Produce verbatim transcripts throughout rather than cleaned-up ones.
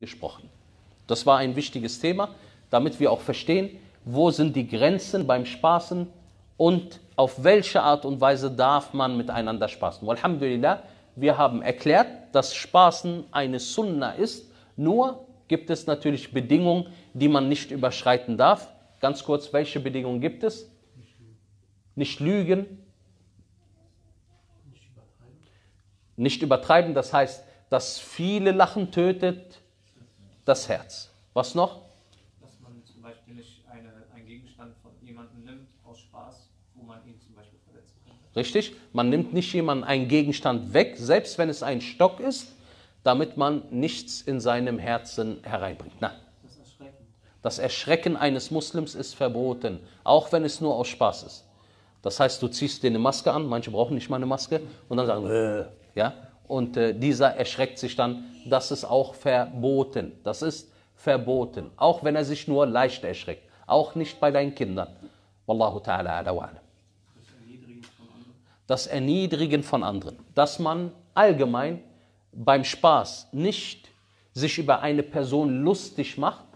gesprochen. Das war ein wichtiges Thema, damit wir auch verstehen, wo sind die Grenzen beim Spaßen und auf welche Art und Weise darf man miteinander spaßen. Alhamdulillah, wir haben erklärt, dass Spaßen eine Sunna ist, nur gibt es natürlich Bedingungen, die man nicht überschreiten darf. Ganz kurz, welche Bedingungen gibt es? Nicht lügen, nicht übertreiben, das heißt, dass viele Lachen tötet das Herz. Was noch? Dass man zum Beispiel nicht eine, einen Gegenstand von jemandem nimmt aus Spaß, wo man ihn zum Beispiel verletzen kann. Richtig, man nimmt nicht jemanden einen Gegenstand weg, selbst wenn es ein Stock ist, damit man nichts in seinem Herzen hereinbringt. Nein. Das Erschrecken. Das Erschrecken eines Muslims ist verboten, auch wenn es nur aus Spaß ist. Das heißt, du ziehst dir eine Maske an, manche brauchen nicht mal eine Maske, und dann sagen, äh, ja, und äh, dieser erschreckt sich dann, das ist auch verboten, das ist verboten, auch wenn er sich nur leicht erschreckt, auch nicht bei deinen Kindern. Wallahu ta'ala ala wa'ala. Das Erniedrigen von anderen, dass man allgemein beim Spaß nicht sich über eine Person lustig macht,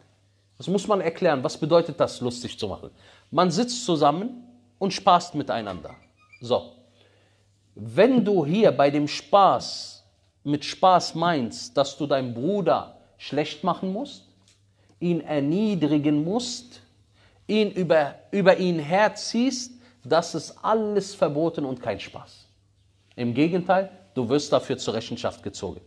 das muss man erklären, was bedeutet das, lustig zu machen. Man sitzt zusammen und spaßt miteinander. So, wenn du hier bei dem Spaß, mit Spaß meinst, dass du deinen Bruder schlecht machen musst, ihn erniedrigen musst, ihn über, über ihn herziehst, das ist alles verboten und kein Spaß. Im Gegenteil, du wirst dafür zur Rechenschaft gezogen.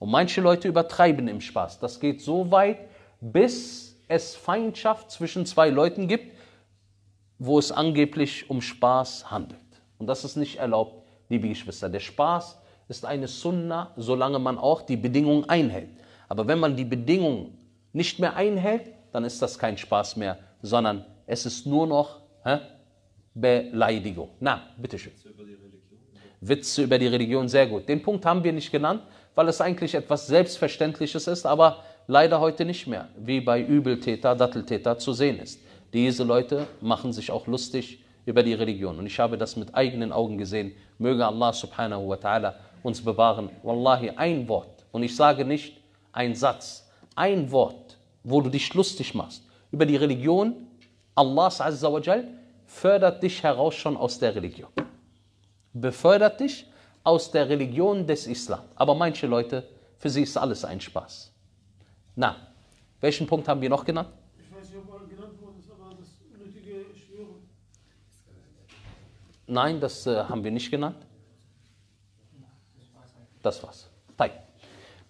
Und manche Leute übertreiben im Spaß. Das geht so weit, bis es Feindschaft zwischen zwei Leuten gibt, wo es angeblich um Spaß handelt. Und das ist nicht erlaubt, liebe Geschwister. Der Spaß ist eine Sunna, solange man auch die Bedingungen einhält. Aber wenn man die Bedingungen nicht mehr einhält, dann ist das kein Spaß mehr, sondern es ist nur noch hä, Beleidigung. Na, bitteschön. Witze über die Religion, sehr gut. Den Punkt haben wir nicht genannt, weil es eigentlich etwas Selbstverständliches ist, aber leider heute nicht mehr, wie bei Übeltäter, Datteltäter zu sehen ist. Diese Leute machen sich auch lustig über die Religion. Und ich habe das mit eigenen Augen gesehen. Möge Allah subhanahu wa ta'ala uns bewahren. Wallahi, ein Wort, und ich sage nicht ein Satz, ein Wort, wo du dich lustig machst über die Religion, Allahs azza wa jal fördert dich heraus schon aus der Religion. Befördert dich aus der Religion des Islam. Aber manche Leute, für sie ist alles ein Spaß. Na, welchen Punkt haben wir noch genannt? Ich weiß nicht, ob alle genannt worden ist, aber das unnötige Schwören. Nein, das äh, haben wir nicht genannt. Das war's. Tay.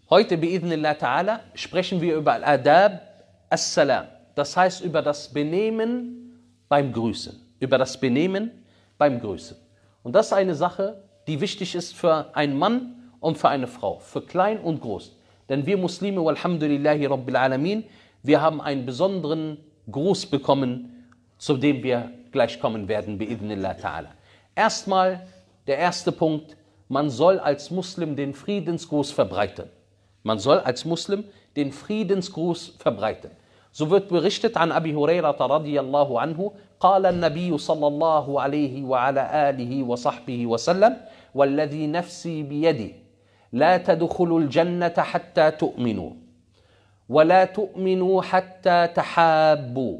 Heute, bi'idhnillah ta'ala, sprechen wir über Al-Adab As-Salam. Das heißt, über das Benehmen beim Grüßen. Über das Benehmen beim Grüßen. Und das ist eine Sache, die wichtig ist für einen Mann und für eine Frau, für klein und groß. Denn wir Muslime, walhamdulillahi rabbil alamin, wir haben einen besonderen Gruß bekommen, zu dem wir gleich kommen werden, bi'idhnillah ta'ala. Erstmal, der erste Punkt, man soll als Muslim den Friedensgruß verbreiten. Man soll als Muslim den Friedensgruß verbreiten. So wird berichtet an Abi Hurairah radiyallahu anhu, قال النبي صلى الله عليه وعلى آله وصحبه وسلم والذي نفسي بيده لا تدخلوا الجنة حتى تؤمنوا ولا تؤمنوا حتى تحابوا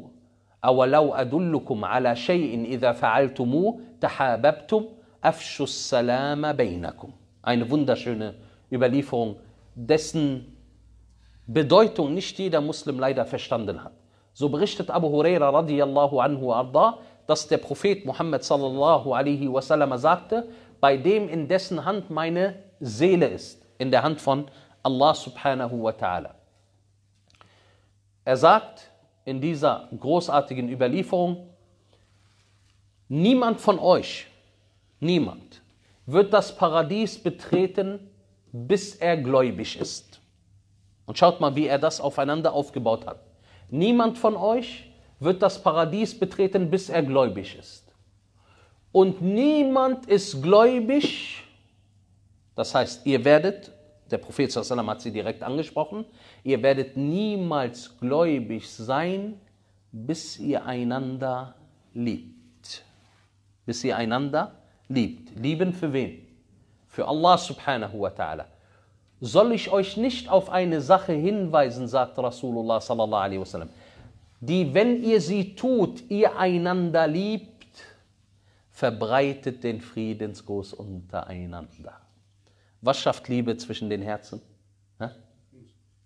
أولو أدلكم على شيء إذا فعلتموه تحاببتم أفشوا السلام بينكم. Eine wunderschöne Überlieferung, dessen Bedeutung nicht jeder Muslim leider verstanden hat. So berichtet Abu Huraira radiyallahu anhu arda, dass der Prophet Muhammad sallallahu alaihi wasallam sagte, bei dem, in dessen Hand meine Seele ist, in der Hand von Allah subhanahu wa ta'ala. Er sagt in dieser großartigen Überlieferung, niemand von euch, niemand, wird das Paradies betreten, bis er gläubig ist. Und schaut mal, wie er das aufeinander aufgebaut hat. Niemand von euch wird das Paradies betreten, bis er gläubig ist. Und niemand ist gläubig, das heißt, ihr werdet, der Prophet sallallahu alaihi wasallam hat sie direkt angesprochen, ihr werdet niemals gläubig sein, bis ihr einander liebt. Bis ihr einander liebt. Lieben für wen? Für Allah subhanahu wa ta'ala. soll ich euch nicht auf eine Sache hinweisen, sagt Rasulullah sallallahu alaihi wasallam, die, wenn ihr sie tut, ihr einander liebt, verbreitet den Friedensgruß untereinander. Was schafft Liebe zwischen den Herzen? Ha?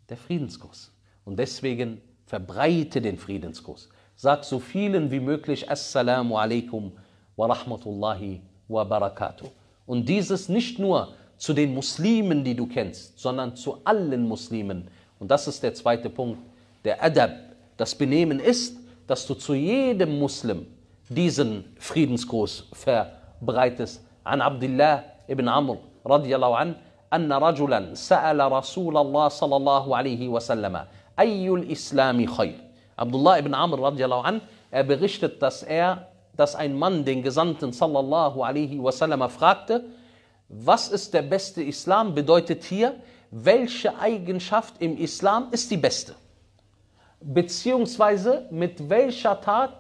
Der Friedensgruß. Und deswegen verbreite den Friedensgruß. Sag so vielen wie möglich Assalamu alaikum wa rahmatullahi wa barakatuh. Und dieses nicht nur zu den Muslimen, die du kennst, sondern zu allen Muslimen. Und das ist der zweite Punkt. Der Adab, das Benehmen ist, dass du zu jedem Muslim diesen Friedensgruß verbreitest. An Abdullah ibn Amr radiyallahu an, anna rajulan sa'ala Rasulallah sallallahu alaihi wasallam, ayyul islami khayr. Abdullah ibn Amr radiyallahu an, er berichtet, dass er, dass ein Mann den Gesandten sallallahu alaihi wasallam fragte, was ist der beste Islam? Bedeutet hier, welche Eigenschaft im Islam ist die beste? Beziehungsweise mit welcher Tat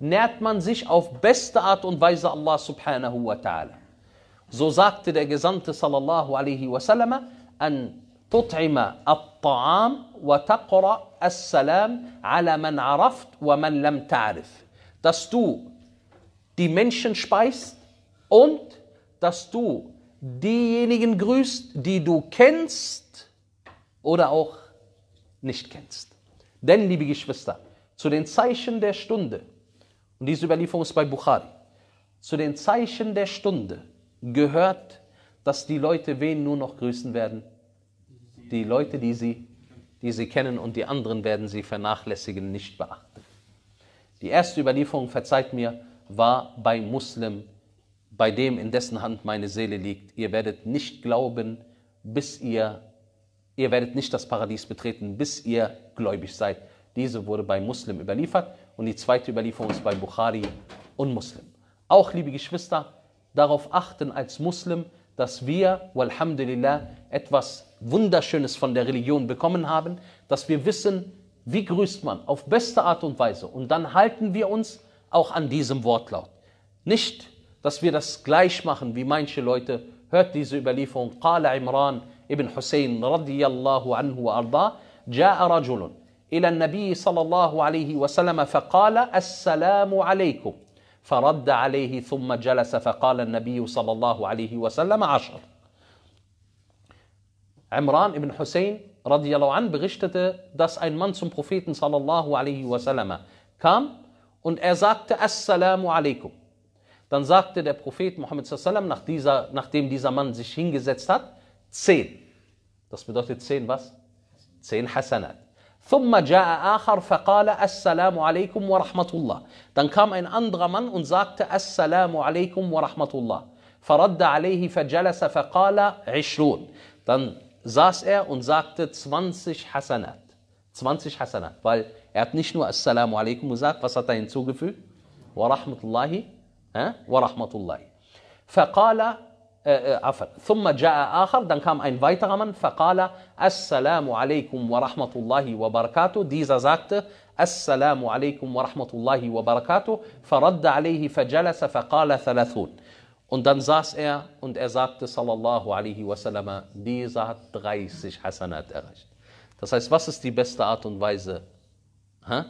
nährt man sich auf beste Art und Weise Allah subhanahu wa ta'ala. So sagte der Gesandte sallallahu alaihi wasallam, an tut'ima at-ta'am wa taqra as-salam ala man araft wa man lam ta'rif. Dass du die Menschen speist und dass du diejenigen grüßt, die du kennst oder auch nicht kennst. Denn, liebe Geschwister, zu den Zeichen der Stunde, und diese Überlieferung ist bei Bukhari, zu den Zeichen der Stunde gehört, dass die Leute wen nur noch grüßen werden? Die Leute, die sie, die sie kennen, und die anderen werden sie vernachlässigen, nicht beachten. Die erste Überlieferung, verzeiht mir, war bei Muslim, bei dem, in dessen Hand meine Seele liegt. Ihr werdet nicht glauben, bis ihr, ihr werdet nicht das Paradies betreten, bis ihr gläubig seid. Diese wurde bei Muslim überliefert. Und die zweite Überlieferung ist bei Bukhari und Muslim. Auch, liebe Geschwister, darauf achten als Muslim, dass wir, walhamdulillah, etwas Wunderschönes von der Religion bekommen haben, dass wir wissen, wie grüßt man auf beste Art und Weise. Und dann halten wir uns auch an diesem Wortlaut. Nicht, dass wir das gleich machen wie manche Leute. Hört diese Überlieferung. Qala Imran ibn Hussein radiyallahu anhu wa arda, ja'a rajulun إلى النبي صلى الله عليه وسلم فقال السلام عليكم فرد عليه ثم جلس فقال النبي صلى الله عليه وسلم عشر. Imran ibn Hussein radiyallahu an berichtete, dass ein Mann zum Propheten sallallahu alaihi wasallam kam und er sagte Assalamu alaikum. Dann sagte der Prophet Muhammad sallallahu alaihi wasallam, nachdem dieser Mann sich hingesetzt hat, zehn. Das bedeutet zehn was? Zehn Hasanat. Dann kam ein anderer Mann und sagte Assalamu alaikum wa rahmatullah. Dann saß er und sagte zwanzig Hasanat. zwanzig Hasanat, weil er hat nicht nur Assalamu alaikum gesagt, was hat er hinzugefügt? Wa rahmatullahi wa rahmatullahi. Dann kam ein weiterer Mann, فقال السلام عليكم ورحمة الله وبركاته. Dieser sagte السلام عليكم ورحمة الله وبركاته فرد عليه فجلس فقال ثلاثون. Und dann saß er und er sagte sallallahu alaihi wasallam, dieser hat dreißig Hasanat erreicht. Das heißt, was ist die beste Art und Weise ha?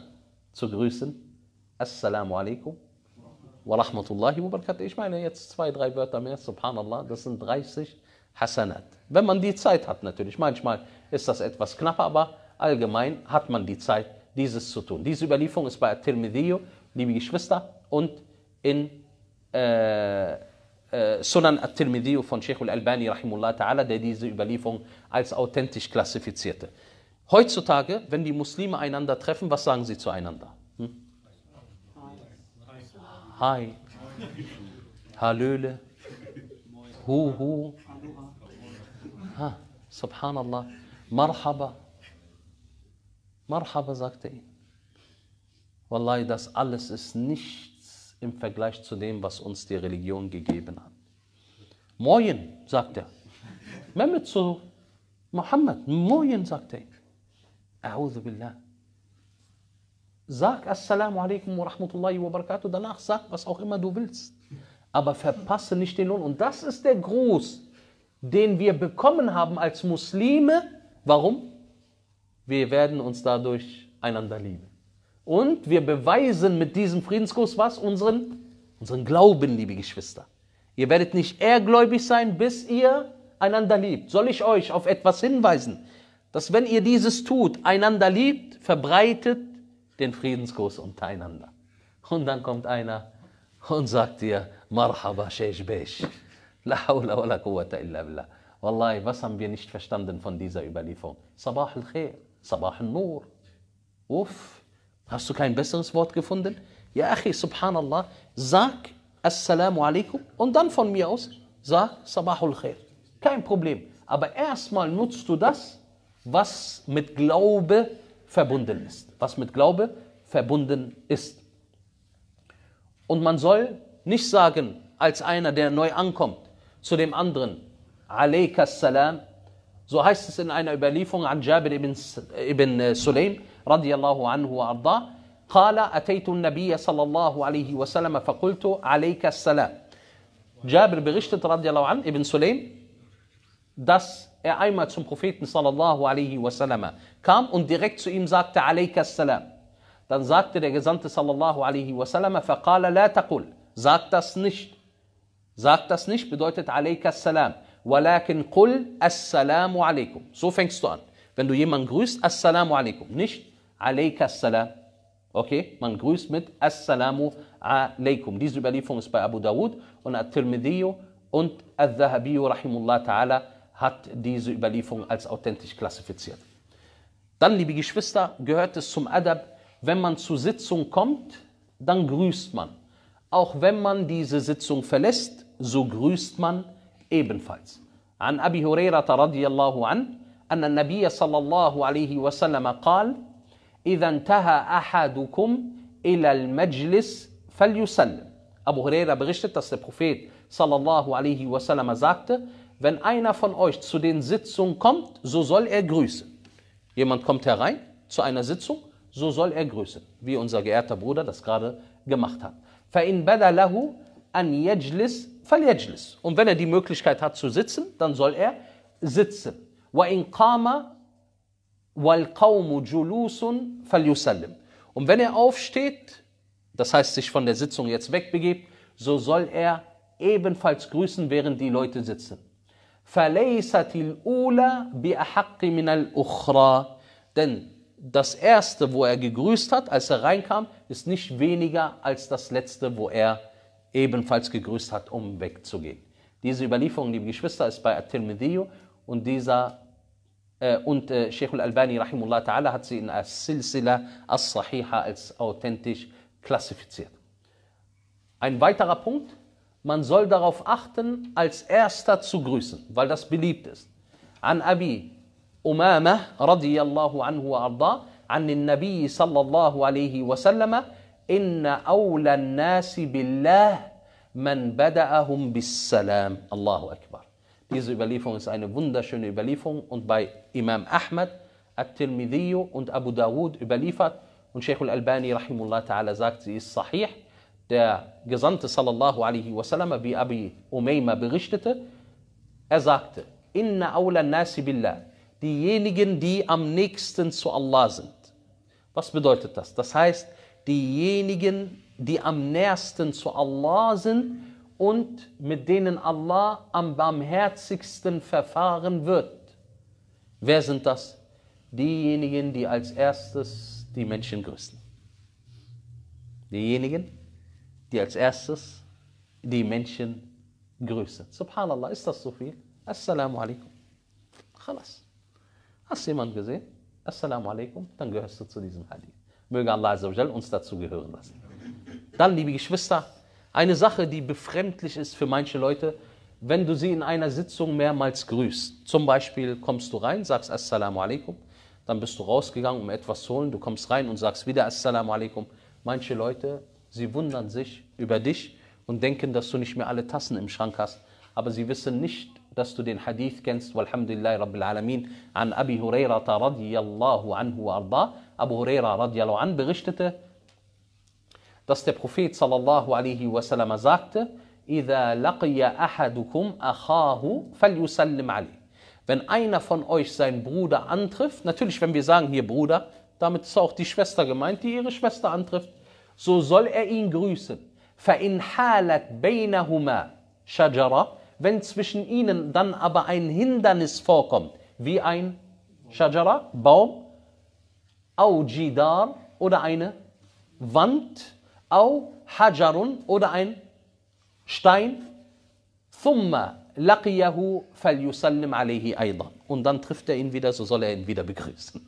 zu grüßen? Assalamu alaikum wa rahmatullahi wa barakatuh. Ich meine jetzt zwei, drei Wörter mehr, subhanallah, das sind dreißig Hasanat. Wenn man die Zeit hat natürlich, manchmal ist das etwas knapper, aber allgemein hat man die Zeit, dieses zu tun. Diese Überlieferung ist bei At-Tirmidhi, liebe Geschwister, und in äh, äh, Sunan At-Tirmidhi von Sheikh al-Albani, rahimullah ta'ala, der diese Überlieferung als authentisch klassifizierte. Heutzutage, wenn die Muslime einander treffen, was sagen sie zueinander? Hm? Hi, Hallöle, Hu Hu, ha, subhanallah, Marhaba, Marhaba, sagte er. Wallahi, das alles ist nichts im Vergleich zu dem, was uns die Religion gegeben hat. Moin, sagt er. Mehmet zu Mohammed, Moin, sagt er. A'udhu billah. Sag Assalamu alaikum wa rahmatullahi wa barakatuh, danach sag, was auch immer du willst. Aber verpasse nicht den Lohn. Und das ist der Gruß, den wir bekommen haben als Muslime. Warum? Wir werden uns dadurch einander lieben. Und wir beweisen mit diesem Friedenskurs was? Unseren, unseren Glauben, liebe Geschwister. Ihr werdet nicht ehrgläubig sein, bis ihr einander liebt. Soll ich euch auf etwas hinweisen, dass wenn ihr dieses tut, einander liebt, verbreitet den Friedenskurs untereinander. Und dann kommt einer und sagt dir, Marhaba, Sheikh Beish. La hawla wa la quwwata illa billah. Wallahi, was haben wir nicht verstanden von dieser Überlieferung? Sabah al-Khair, Sabah al-Nur. Uff, hast du kein besseres Wort gefunden? Ja, Achi, subhanallah, sag Assalamu alaikum und dann von mir aus sag Sabah al-Khair. Kein Problem. Aber erstmal nutzt du das, was mit Glaube verbunden ist. Was mit Glaube verbunden ist. Und man soll nicht sagen, als einer, der neu ankommt, zu dem anderen, Alayka Salam. So heißt es in einer Überlieferung an Jabir ibn, ibn Sulaym, radiyallahu anhu wa arda, Qala ataytu an-Nabiyya sallallahu alayhi wa sallam, faqultu Alayka Salam. Jabir berichtet, radiyallahu anhu, ibn Sulaym, dass er einmal zum Propheten sallallahu alaihi wasallam kam und direkt zu ihm sagte, Alayka Salam. Dann sagte der Gesandte sallallahu alaihi wasallam, faqala la taqul, sag das nicht. Sag das nicht bedeutet Alayka Salam. Walakin qul Assalamu alaikum. So fängst du an. Wenn du jemanden grüßt, Assalamu alaikum. Nicht Alayka Salam. Okay, man grüßt mit Assalamu alaikum. Diese Überlieferung ist bei Abu Dawud und At-Tirmidhi und Al-Dhahabi rahimullah ta'ala hat diese Überlieferung als authentisch klassifiziert. Dann, liebe Geschwister, gehört es zum Adab, wenn man zur Sitzung kommt, dann grüßt man. Auch wenn man diese Sitzung verlässt, so grüßt man ebenfalls. An Abi Hurairata radiyallahu an, anna Nabiya sallallahu alaihi wasallam qal, idha intaha ahadukum ila al-majlis falyusallim. Abu Huraira berichtet, dass der Prophet sallallahu alaihi wasallam sagte, wenn einer von euch zu den Sitzungen kommt, so soll er grüßen. Jemand kommt herein zu einer Sitzung, so soll er grüßen, wie unser geehrter Bruder das gerade gemacht hat. فَإِنْ بَدَ لَهُ أَنْ يَجْلِسْ فَلْيَجْلِسْ. Und wenn er die Möglichkeit hat zu sitzen, dann soll er sitzen. وَإِنْ قَامَ وَالْقَوْمُ جُلُوسٌ فَلْيُسَلِّمْ. Und wenn er aufsteht, das heißt sich von der Sitzung jetzt wegbegibt, so soll er ebenfalls grüßen, während die Leute sitzen. فَلَيْسَتِ الْأُولَى بِأَحَقِّ مِنَ الْأُخْرَى. Denn das erste, wo er gegrüßt hat, als er reinkam, ist nicht weniger als das letzte, wo er ebenfalls gegrüßt hat, um wegzugehen. Diese Überlieferung, liebe Geschwister, ist bei At-Tirmidhi und dieser äh, und äh, Sheikh al-Albani rahimullah ta'ala hat sie in As-Silsila As-Sahiha als authentisch klassifiziert. Ein weiterer Punkt, man soll darauf achten, als erster zu grüßen, weil das beliebt ist. An Abi أمامة رضي الله عنه وأرضاه عن النبي صلى الله عليه وسلم إن أولى الناس بالله من بدأهم بالسلام. الله أكبر. Diese Überlieferung ist eine wunderschöne Überlieferung und bei Imam Ahmad, At-Tirmidhi und Abu Dawud überliefert und Sheikh al-Albani rahimullah ta'ala sagt, sie ist sahih. Der Gesandte sallallahu alaihi wasallam, wie Abi Umayma berichtete, er sagte, Inna awla nasi billah, diejenigen, die am nächsten zu Allah sind. Was bedeutet das? Das heißt, diejenigen, die am nächsten zu Allah sind und mit denen Allah am barmherzigsten verfahren wird. Wer sind das? Diejenigen, die als erstes die Menschen grüßen. Diejenigen, die als erstes die Menschen grüßen. Subhanallah, ist das so viel? Assalamu alaikum. Khalas. Hast du jemanden gesehen? Assalamu alaikum, dann gehörst du zu diesem Hadith. Möge Allah azza wa jal uns dazu gehören lassen. Dann, liebe Geschwister, eine Sache, die befremdlich ist für manche Leute, wenn du sie in einer Sitzung mehrmals grüßt. Zum Beispiel kommst du rein, sagst Assalamu alaikum, dann bist du rausgegangen, um etwas zu holen, du kommst rein und sagst wieder Assalamu alaikum. Manche Leute, sie wundern sich über dich und denken, dass du nicht mehr alle Tassen im Schrank hast, aber sie wissen nicht, dass du den Hadith kennst, walhamdulillahi rabbil alamin, an Abi Hurairah radiyallahu anhu wa arda. Abu Hurairah radiyallahu anhu berichtete, dass der Prophet sallallahu alaihi wasallam sagte, إِذَا لَقِيَ أَحَدُكُمْ أَخَاهُ فَلْيُسَلِّمْ عَلَيْهِ. Wenn einer von euch seinen Bruder antrifft, natürlich, wenn wir sagen hier Bruder, damit ist auch die Schwester gemeint, die ihre Schwester antrifft, so soll er ihn grüßen. فَإِنْ حَالَتْ بَيْنَهُمَا شَجَرَةٌ. Wenn zwischen ihnen dann aber ein Hindernis vorkommt, wie ein Shajara, Baum, au Jidar oder eine Wand, au Hajarun oder ein Stein, thumma laqiyahu falyusallim alayhi aydan. Und dann trifft er ihn wieder, so soll er ihn wieder begrüßen.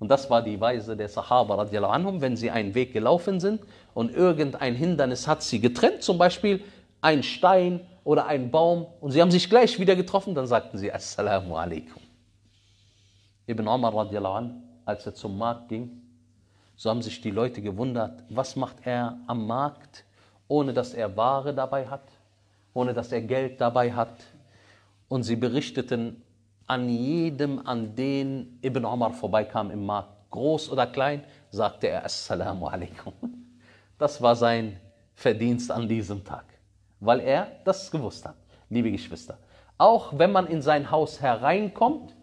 Und das war die Weise der Sahaba radhiyallahu anhum, wenn sie einen Weg gelaufen sind und irgendein Hindernis hat sie getrennt, zum Beispiel ein Stein oder ein Baum, und sie haben sich gleich wieder getroffen, dann sagten sie Assalamu alaikum. Ibn Umar radhiyallahu an, als er zum Markt ging, so haben sich die Leute gewundert, was macht er am Markt, ohne dass er Ware dabei hat, ohne dass er Geld dabei hat. Und sie berichteten an jedem, an den Ibn Umar vorbeikam im Markt, groß oder klein, sagte er Assalamu alaikum. Das war sein Verdienst an diesem Tag, weil er das gewusst hat. Liebe Geschwister, auch wenn man in sein Haus hereinkommt,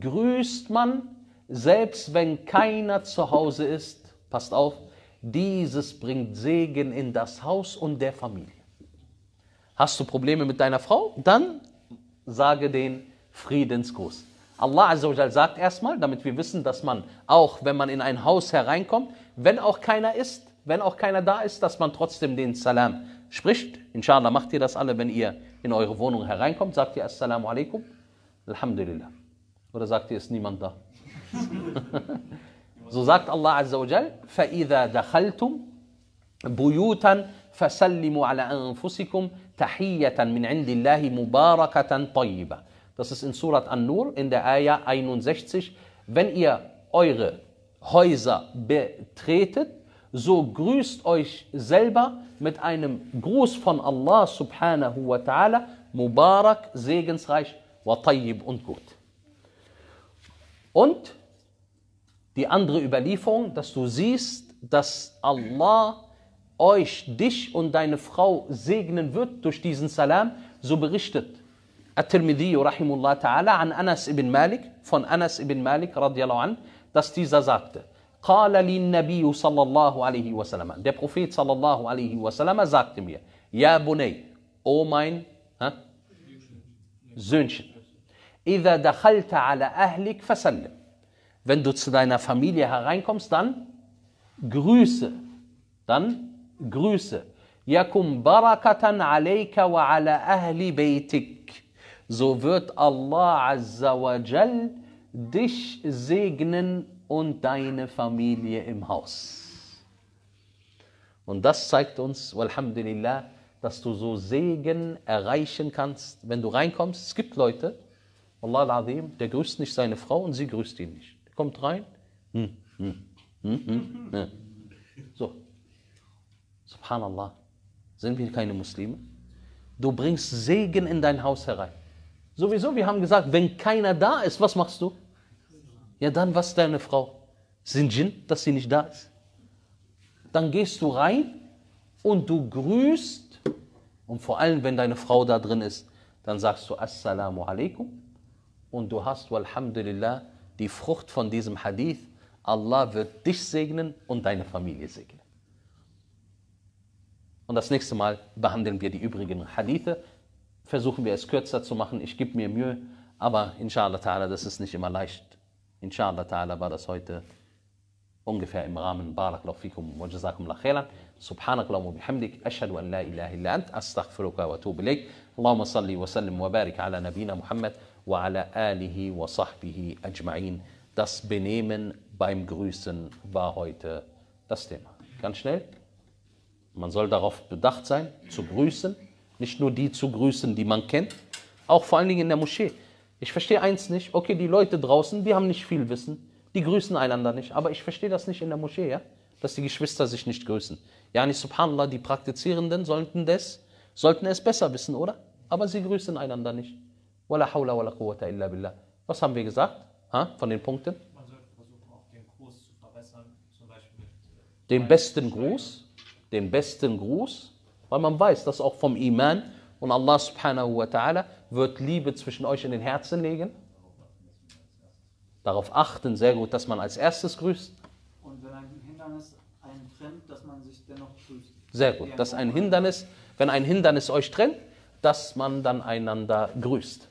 grüßt man, selbst wenn keiner zu Hause ist, passt auf, dieses bringt Segen in das Haus und der Familie. Hast du Probleme mit deiner Frau? Dann sage den Friedensgruß. Allah Azza wa Jal sagt erstmal, damit wir wissen, dass man auch, wenn man in ein Haus hereinkommt, wenn auch keiner ist, wenn auch keiner da ist, dass man trotzdem den Salam spricht. Inshallah macht ihr das alle, wenn ihr in eure Wohnung hereinkommt, sagt ihr Assalamu alaikum, Alhamdulillah. Oder sagt ihr, ist niemand da? So sagt Allah Azza wa Jal, فَإِذَا دَخَلْتُمْ بُيُوتًا فَسَلِّمُوا عَلَىٰ أَنفُسِكُمْ تَحِيَّةً مِنْ عِنْدِ اللَّهِ مُبَارَكَةً طَيِّبًا. Das ist in Surat An-Nur in der Ayah einundsechzig. Wenn ihr eure Häuser betretet, so grüßt euch selber mit einem Gruß von Allah subhanahu wa ta'ala, Mubarak, segensreich, wa tayyib und gut. Und die andere Überlieferung, dass du siehst, dass Allah euch, dich und deine Frau segnen wird durch diesen Salam, so berichtet At-Tirmidhi rahimullah ta'ala an Anas ibn Malik, von Anas ibn Malik radhiyallahu an, dass dieser sagte, قال للنبي صلى الله عليه وسلم, der Prophet sallallahu alaihi wasallam sagte mir, Ya Bunay, o mein ha? Söhnchen, إذا دخلت على أهلك فسلم. Wenn du zu deiner Familie hereinkommst, dann grüße. Dann grüße. يَكُمْ بَرَكَةً عَلَيْكَ وَعَلَى أَهْلِ بَيْتِكَ. So wird Allah Azza wa Jal dich segnen und deine Familie im Haus. Und das zeigt uns, walhamdulillah, dass du so Segen erreichen kannst, wenn du reinkommst. Es gibt Leute, Allah al-Azim, der grüßt nicht seine Frau und sie grüßt ihn nicht. Der kommt rein. Hm, hm, hm, hm, hm. So. Subhanallah. Sind wir keine Muslime? Du bringst Segen in dein Haus herein. Sowieso, wir haben gesagt, wenn keiner da ist, was machst du? Ja, dann was deine Frau? Sind Jinn, dass sie nicht da ist? Dann gehst du rein und du grüßt. Und vor allem, wenn deine Frau da drin ist, dann sagst du Assalamu alaikum. Und du hast, walhamdulillah, die Frucht von diesem Hadith. Allah wird dich segnen und deine Familie segnen. Und das nächste Mal behandeln wir die übrigen Hadithe. Versuchen wir es kürzer zu machen. Ich gebe mir Mühe. Aber inshallah ta'ala, das ist nicht immer leicht. Inshallah ta'ala war das heute ungefähr im Rahmen. Barakallahu fikum wa jazakum la khairan. Subhanakallahu wa bihamdik. Ashhadu an la ilaha illa ant. Astaghfiruka wa atubu ilayk. Allahumma salli wa sallim wa barik ala nabina Muhammad. وعلى آله وصحبه أجمعين. Das Benehmen beim Grüßen war heute das Thema. Ganz schnell, man soll darauf bedacht sein, zu grüßen, nicht nur die zu grüßen, die man kennt, auch vor allen Dingen in der Moschee. Ich verstehe eins nicht, okay, die Leute draußen, die haben nicht viel Wissen, die grüßen einander nicht, aber ich verstehe das nicht in der Moschee, ja? Dass die Geschwister sich nicht grüßen. Ja, nicht, subhanallah, die Praktizierenden sollten, das, sollten es besser wissen, oder? Aber sie grüßen einander nicht. Wala hawla wala quwwata illa billah. Was haben wir gesagt ha? Von den Punkten? Man sollte versuchen, auch den Gruß zu verbessern, zum Beispiel mit den besten Gruß, den besten Gruß Weil man weiß, dass auch vom Iman und Allah subhanahu wa ta'ala wird Liebe zwischen euch in den Herzen legen. Darauf achten, sehr gut, dass man als erstes grüßt. Und wenn ein Hindernis einen trennt, dass man sich dennoch grüßt. Sehr gut, dass ein Hindernis, wenn ein Hindernis euch trennt, dass man dann einander grüßt.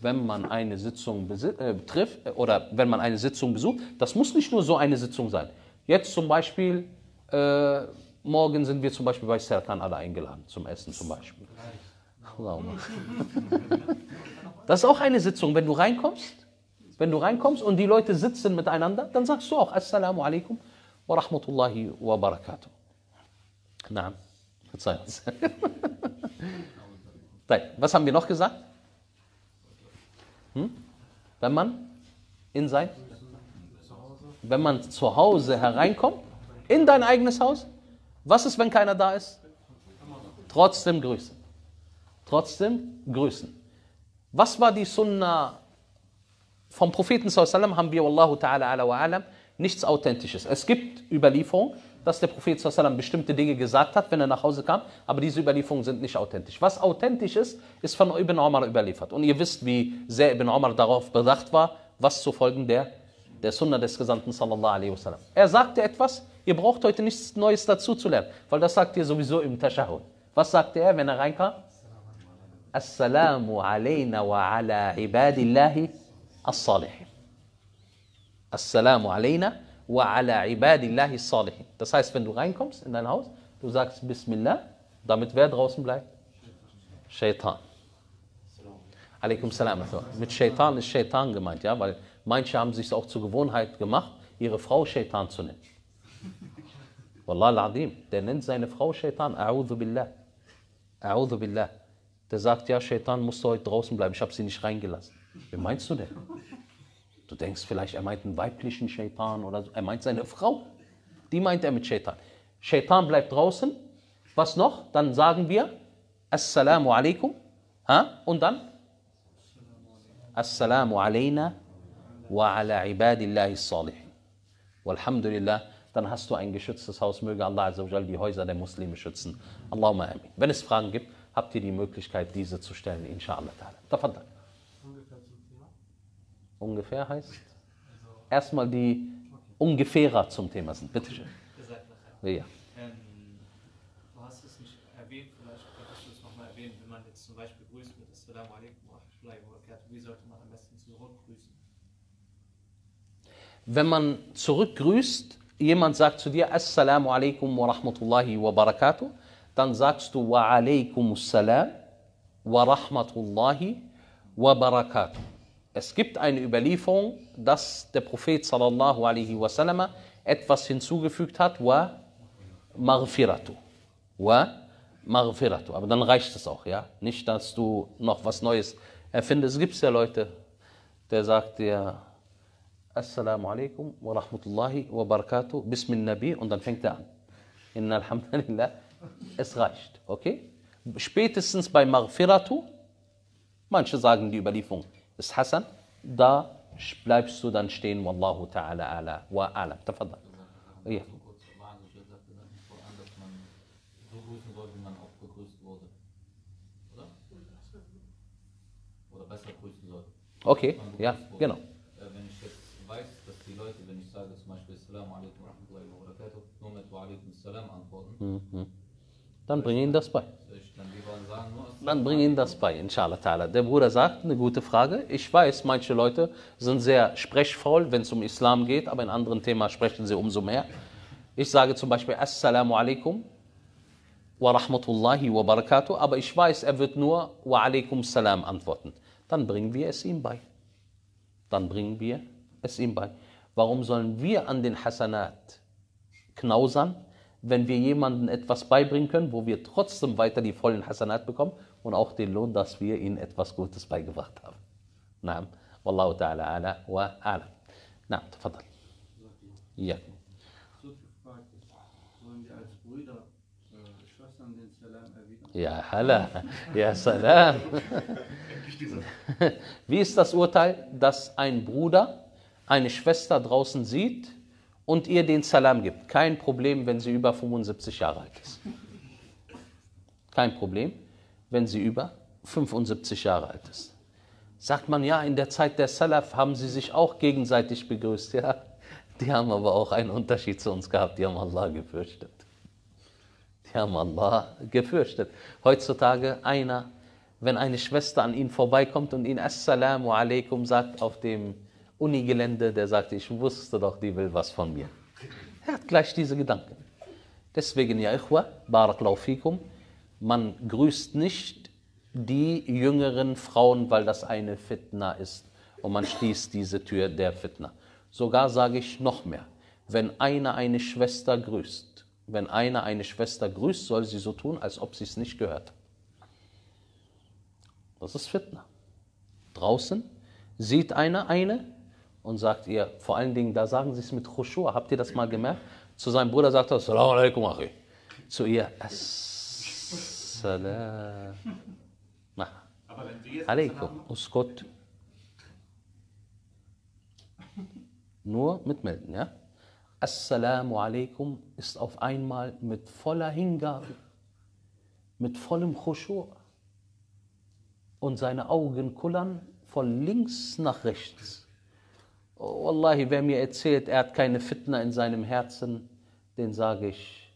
Wenn man eine Sitzung äh, trifft oder wenn man eine Sitzung besucht, das muss nicht nur so eine Sitzung sein. Jetzt zum Beispiel, äh, morgen sind wir zum Beispiel bei Serkan alle eingeladen zum Essen zum Beispiel. Das ist auch eine Sitzung. Wenn du reinkommst, wenn du reinkommst und die Leute sitzen miteinander, dann sagst du auch Assalamu alaikum wa rahmatullahi wa barakatuh. Na, verzeih uns. Was haben wir noch gesagt? Hm? Wenn man in sein, wenn man zu Hause hereinkommt, in dein eigenes Haus, was ist, wenn keiner da ist? Trotzdem grüßen. Trotzdem grüßen. Was war die Sunna vom Propheten sallallahu alaihi wa sallam? Haben wir, wallahu ta'ala ala wa alam, nichts Authentisches. Es gibt Überlieferungen, dass der Prophet sallallahu alaihi wa sallam bestimmte Dinge gesagt hat, wenn er nach Hause kam, aber diese Überlieferungen sind nicht authentisch. Was authentisch ist, ist von Ibn Umar überliefert. Und ihr wisst, wie sehr Ibn Umar darauf bedacht war, was zu folgen der, der Sunna des Gesandten sallallahu alaihi wa sallam. Er sagte etwas, ihr braucht heute nichts Neues dazu zu lernen, weil das sagt ihr sowieso im Tashahhud. Was sagte er, wenn er reinkam? Assalamu alayna wa ala ibadillahi as-salihin. Assalamu alayna wa ala ibadillahi as-salihin. Das heißt, wenn du reinkommst in dein Haus, du sagst Bismillah, damit wer draußen bleibt? Shaitan. Alaikum salam. Mit Shaitan ist Shaitan gemeint, ja, weil manche haben sich auch zur Gewohnheit gemacht, ihre Frau Shaitan zu nennen. Wallah al-Adim, der nennt seine Frau Shaitan. A'udhu billah. A'udhu billah. Der sagt, ja, Shaitan musst du heute draußen bleiben, ich habe sie nicht reingelassen. Wen meinst du denn? Du denkst vielleicht, er meint einen weiblichen Shaitan oder so. Er meint seine Frau. Die meint er mit Shaitan. Shaitan bleibt draußen. Was noch? Dann sagen wir Assalamu alaikum. Ha? Und dann? Assalamu alayna wa ala ibadillahi salihin. Walhamdulillah. Dann hast du ein geschütztes Haus. Möge Allah azza wa jal die Häuser der Muslime schützen. Allahumma amin. Wenn es Fragen gibt, habt ihr die Möglichkeit, diese zu stellen, inscha'Allah ta'ala. Tafadda. Ungefähr zum Thema? Ungefähr heißt? Also erstmal die okay. Ungefährer zum Thema sind. Bitte schön. Ja. Ähm, du hast es nicht erwähnt, vielleicht könntest du es nochmal erwähnen, wenn man jetzt zum Beispiel grüßt mit Assalamu alaikum wa rahmatullahi wa barakatuh, wie sollte man am besten zurückgrüßen? Wenn man zurückgrüßt, jemand sagt zu dir Assalamu alaikum wa rahmatullahi wa barakatuh, dann sagst du wa alaikumus salam wa rahmatullahi wa barakatuh. Es gibt eine Überlieferung, dass der Prophet sallallahu alaihi wasallam etwas hinzugefügt hat, wa maghfiratu, wa maghfiratu. Aber dann reicht es auch, ja? Nicht, dass du noch was Neues erfindest. Es gibt ja Leute, der sagt dir Assalamu alaikum wa rahmatullahi wa barakatuh, bismin nabi, und dann fängt er an. Inna alhamdulillah. Es reicht, okay? Spätestens bei Maghfiratu, manche sagen, die Überlieferung ist Hassan, da bleibst du dann stehen, wallahu ta'ala ala wa alam. Tafadda. Ja. Okay, ja, genau. Wenn ich jetzt weiß, dass die Leute, wenn ich sage zum Beispiel Assalamu alaikum wa rahmatullahi wa barakatuh, nur mit wa alaikum salam antworten, mhm. Dann bring ihnen das bei. Dann bring ihnen das bei, inshallah ta'ala. Der Bruder sagt, eine gute Frage. Ich weiß, manche Leute sind sehr sprechfaul, wenn es um Islam geht, aber in anderen Themen sprechen sie umso mehr. Ich sage zum Beispiel Assalamu alaikum wa rahmatullahi wa barakatuh, aber ich weiß, er wird nur wa alaikum salam antworten. Dann bringen wir es ihm bei. Dann bringen wir es ihm bei. Warum sollen wir an den Hasanat knausern, wenn wir jemandem etwas beibringen können, wo wir trotzdem weiter die vollen Hasanat bekommen und auch den Lohn, dass wir ihnen etwas Gutes beigebracht haben. Naam. Wallahu ta'ala ala wa ala. Naam, tafadal. Ja. So viel Frage. Sollen wir als Brüder Schwestern den Salam erwidern? Ja, hala. Ja, Salam. Wie ist das Urteil, dass ein Bruder eine Schwester draußen sieht und ihr den Salam gibt. Kein Problem, wenn sie über fünfundsiebzig Jahre alt ist. Kein Problem, wenn sie über fünfundsiebzig Jahre alt ist. Sagt man, ja, in der Zeit der Salaf haben sie sich auch gegenseitig begrüßt. Ja, die haben aber auch einen Unterschied zu uns gehabt. Die haben Allah gefürchtet. Die haben Allah gefürchtet. Heutzutage einer, wenn eine Schwester an ihn vorbeikommt und ihn Assalamu alaikum sagt auf dem Unigelände, der sagt, ich wusste doch, die will was von mir. Er hat gleich diese Gedanken. Deswegen, ja, Ikhwa, Barakallahu fikum, man grüßt nicht die jüngeren Frauen, weil das eine Fitna ist. Und man schließt diese Tür der Fitna. Sogar sage ich noch mehr, wenn einer eine Schwester grüßt, wenn einer eine Schwester grüßt, soll sie so tun, als ob sie es nicht gehört. Das ist Fitna. Draußen sieht einer eine und sagt ihr, vor allen Dingen, da sagen sie es mit Khushu', habt ihr das mal gemerkt? Zu seinem Bruder sagt er, Assalamu alaikum, Achi. Zu ihr, Assalamu alaikum, Uskut. Nur mitmelden, ja? Assalamu alaikum ist auf einmal mit voller Hingabe, mit vollem Khushu'. Und seine Augen kullern von links nach rechts. Oh, Wallahi, wer mir erzählt, er hat keine Fitna in seinem Herzen, den sage ich,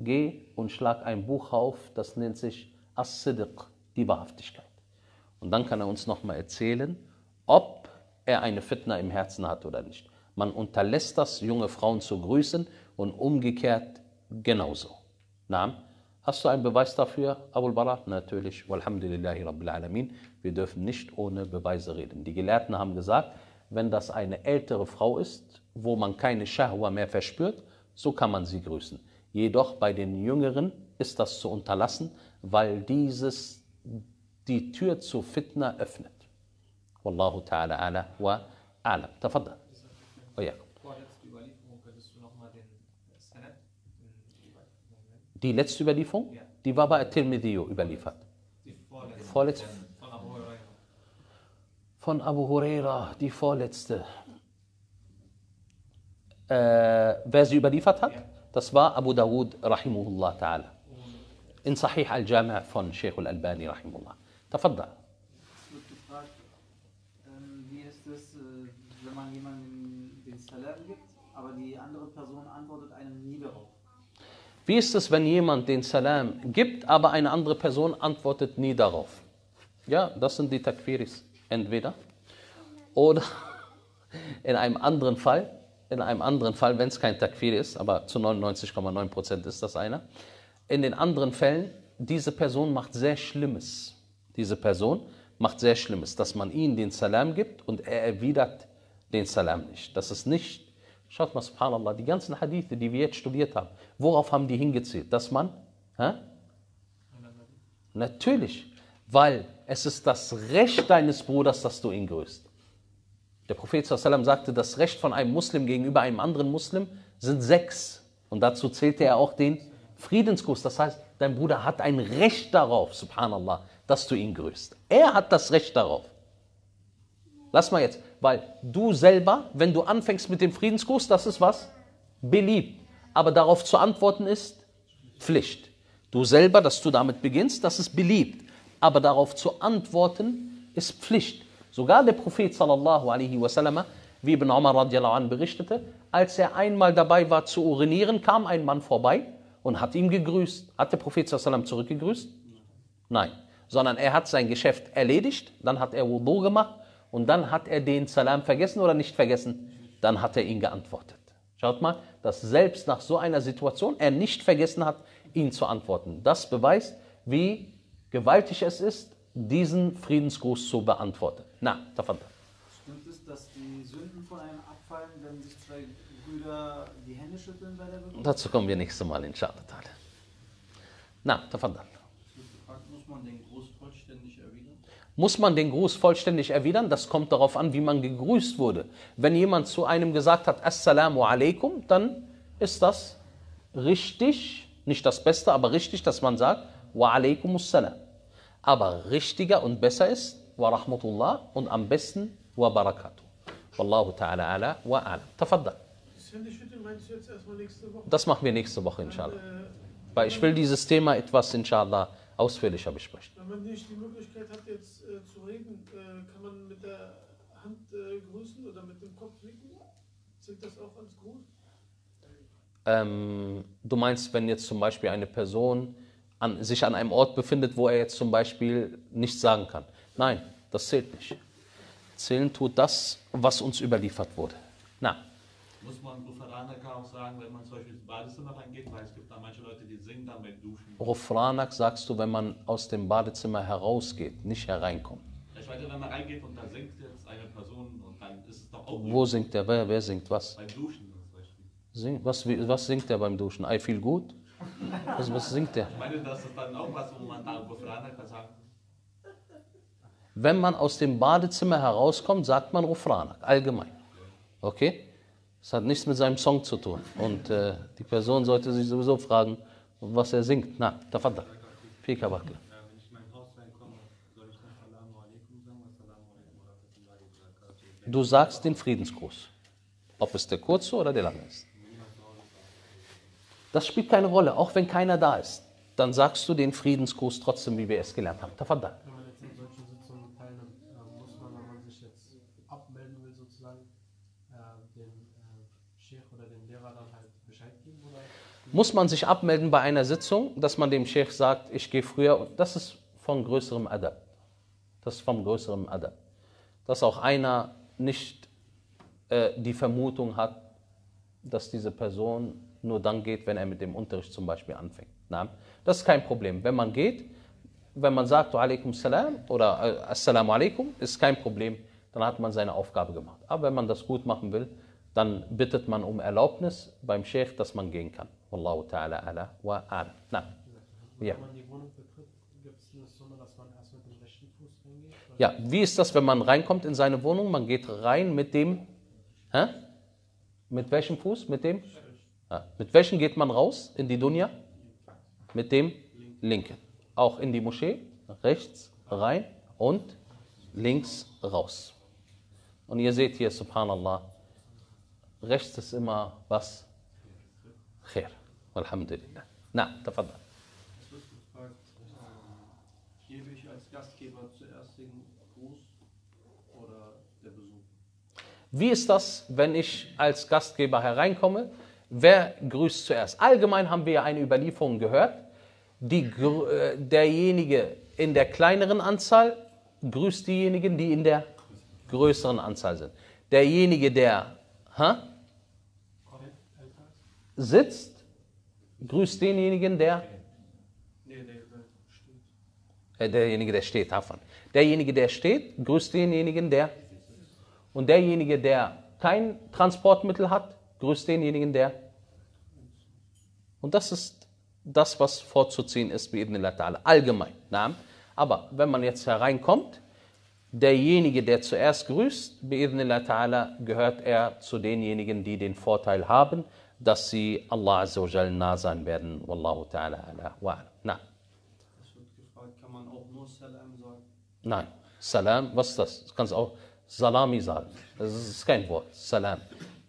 geh und schlag ein Buch auf, das nennt sich As-Siddiq, die Wahrhaftigkeit. Und dann kann er uns nochmal erzählen, ob er eine Fitna im Herzen hat oder nicht. Man unterlässt das, junge Frauen zu grüßen und umgekehrt genauso. Naam. Hast du einen Beweis dafür, Abul Bara? Natürlich. Walhamdulillahi Rabbil Alamin. Wir dürfen nicht ohne Beweise reden. Die Gelehrten haben gesagt, wenn das eine ältere Frau ist, wo man keine Shahwa mehr verspürt, so kann man sie grüßen. Jedoch bei den Jüngeren ist das zu unterlassen, weil dieses die Tür zu Fitna öffnet. Wallahu ta'ala ala wa alam. Tafaddal. Oh ja. Die letzte Überlieferung, ja, die war bei At-Tirmidhi überliefert. Die vorletzte. vorletzte. Von Abu Huraira. Von Abu Huraira, die vorletzte. Äh, wer sie überliefert hat, ja, das war Abu Dawud, rahimahullah ta'ala. In Sahih al-Jama' von Sheikh al-Albani, rahimahullah. Tafaddal. Es wird gefragt, ähm, wie ist es, wenn man jemandem den Salam gibt, aber die andere Person antwortet einem nie darauf? Wie ist es, wenn jemand den Salam gibt, aber eine andere Person antwortet nie darauf? Ja, das sind die Takfiris. Entweder oder in einem anderen Fall, in einem anderen Fall, wenn es kein Takfir ist, aber zu neunundneunzig Komma neun Prozent ist das einer. In den anderen Fällen, diese Person macht sehr Schlimmes. Diese Person macht sehr Schlimmes, dass man ihm den Salam gibt und er erwidert den Salam nicht. Das ist nicht. Schaut mal, subhanallah, die ganzen Hadithe, die wir jetzt studiert haben, worauf haben die hingezielt? Dass man, hä? Natürlich, weil es ist das Recht deines Bruders, dass du ihn grüßt. Der Prophet sallallahu alaihi wasallam sagte, das Recht von einem Muslim gegenüber einem anderen Muslim sind sechs. Und dazu zählte er auch den Friedensgruß. Das heißt, dein Bruder hat ein Recht darauf, subhanallah, dass du ihn grüßt. Er hat das Recht darauf. Lass mal jetzt, weil du selber, wenn du anfängst mit dem Friedensgruß, das ist was? Beliebt. Aber darauf zu antworten ist Pflicht. Du selber, dass du damit beginnst, das ist beliebt. Aber darauf zu antworten ist Pflicht. Sogar der Prophet sallallahu alaihi wasallam, wie Ibn Umar radiallahu anhu berichtete, als er einmal dabei war zu urinieren, kam ein Mann vorbei und hat ihm gegrüßt. Hat der Prophet sallallahu alaihi wasallam zurückgegrüßt? Nein. Sondern er hat sein Geschäft erledigt, dann hat er Wudu gemacht. Und dann hat er den Salam vergessen oder nicht vergessen, dann hat er ihn geantwortet. Schaut mal, dass selbst nach so einer Situation er nicht vergessen hat, ihn zu antworten. Das beweist, wie gewaltig es ist, diesen Friedensgruß zu beantworten. Na, Tafaddal. Stimmt es, dass die Sünden von einem abfallen, wenn sich zwei Brüder die Hände schütteln bei der Begrüßung? Dazu kommen wir nächstes Mal, inshallah. Na, Tafaddal. Ich bin gefragt, muss man den Gruß vollständig erwidern? Muss man den Gruß vollständig erwidern? Das kommt darauf an, wie man gegrüßt wurde. Wenn jemand zu einem gesagt hat, Assalamu alaikum, dann ist das richtig, nicht das Beste, aber richtig, dass man sagt, Wa alaikumus salam. Aber richtiger und besser ist, Wa rahmatullah und am besten, Wa barakatuh. Wallahu ta'ala ala wa alam. Tafaddal. Händeschütteln meinst du jetzt erstmal nächste Woche? Das machen wir nächste Woche, inshallah. Dann, äh, Weil ich will dieses Thema etwas, inshallah, ausführlicher besprechen. Wenn man nicht die Möglichkeit hat, jetzt äh, zu reden, äh, kann man mit der Hand äh, grüßen oder mit dem Kopf nicken? Zählt das auch als Gruß? Ähm, du meinst, wenn jetzt zum Beispiel eine Person an, sich an einem Ort befindet, wo er jetzt zum Beispiel nichts sagen kann? Nein, das zählt nicht. Zählen tut das, was uns überliefert wurde. Na. Muss man Ghufranak auch sagen, wenn man zum Beispiel ins Badezimmer reingeht, weil es gibt da manche Leute, die singen dann beim Duschen. Ghufranak sagst du, wenn man aus dem Badezimmer herausgeht, nicht hereinkommt. Ich weiß ja, wenn man reingeht und da singt jetzt eine Person und dann ist es doch auch... Wo singt der? Wer, wer singt was? Beim Duschen zum Beispiel. Sing, was, was singt der beim Duschen? I feel good? Was, was singt der? Ich meine, das ist dann auch was, wo man da Ghufranak kann sagen. Wenn man aus dem Badezimmer herauskommt, sagt man Ghufranak, allgemein. Okay? Das hat nichts mit seinem Song zu tun. Und äh, die Person sollte sich sowieso fragen, was er singt. Na, tafadda. Fika Bakla. Wenn ich in mein Haus reinkomme, soll ich dann Salamu alaikum sagen? Salamu alaikum wa rahmatullahi wa barakatuh. Du sagst den Friedensgruß. Ob es der kurze oder der lange ist. Das spielt keine Rolle, auch wenn keiner da ist. Dann sagst du den Friedensgruß trotzdem, wie wir es gelernt haben. Tafadda. Muss man sich abmelden bei einer Sitzung, dass man dem Sheikh sagt, ich gehe früher? Das ist von größerem Adab. Das ist von größerem Adab. Dass auch einer nicht äh, die Vermutung hat, dass diese Person nur dann geht, wenn er mit dem Unterricht zum Beispiel anfängt. Na? Das ist kein Problem. Wenn man geht, wenn man sagt, alaikum salam oder assalamu alaikum, ist kein Problem, dann hat man seine Aufgabe gemacht. Aber wenn man das gut machen will, dann bittet man um Erlaubnis beim Sheikh, dass man gehen kann. Wallahu ta'ala ala wa ala. Na. Ja. Ja, wie ist das, wenn man reinkommt in seine Wohnung? Man geht rein mit dem, hä? Mit welchem Fuß? Mit dem? Ja. Mit welchem geht man raus in die Dunya? Mit dem linken. Auch in die Moschee, rechts rein und links raus. Und ihr seht hier, subhanallah, rechts ist immer was? Khair. Alhamdulillah. Na, tafadda. Es wird gefragt, gebe ich als Gastgeber zuerst den Gruß oder der Besuch? Wie ist das, wenn ich als Gastgeber hereinkomme? Wer grüßt zuerst? Allgemein haben wir ja eine Überlieferung gehört. Die, derjenige in der kleineren Anzahl grüßt diejenigen, die in der größeren Anzahl sind. Derjenige, der ha? sitzt, grüßt denjenigen, der äh, derjenige, der steht, derjenige, der steht, grüßt denjenigen, der, und derjenige, der kein Transportmittel hat, grüßt denjenigen, der, und das ist das, was vorzuziehen ist, allgemein. Aber wenn man jetzt hereinkommt, derjenige, der zuerst grüßt, bi'idhnillah ta'ala, gehört er zu denjenigen, die den Vorteil haben, dass sie Allah Azza wa Jal nah sein werden. Wallahu ta'ala ala wa ala. Na. Es wird gefragt, kann man auch nur Salam sagen? Nein. Salam, was ist das? Du kannst auch Salami sagen. Das ist kein Wort. Salam.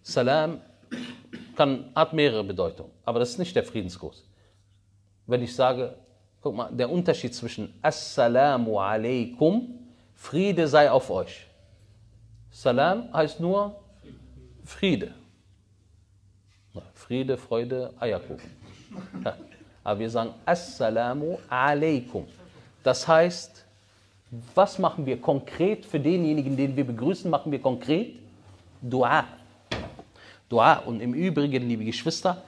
Salam kann, hat mehrere Bedeutungen, aber das ist nicht der Friedensgruß. Wenn ich sage, guck mal, der Unterschied zwischen Assalamu alaikum, Friede sei auf euch. Salam heißt nur Friede. Friede, Freude, Eierkuchen. Ja. Aber wir sagen Assalamu alaikum. Das heißt, was machen wir konkret für denjenigen, den wir begrüßen, machen wir konkret? Dua. Dua. Und im Übrigen, liebe Geschwister,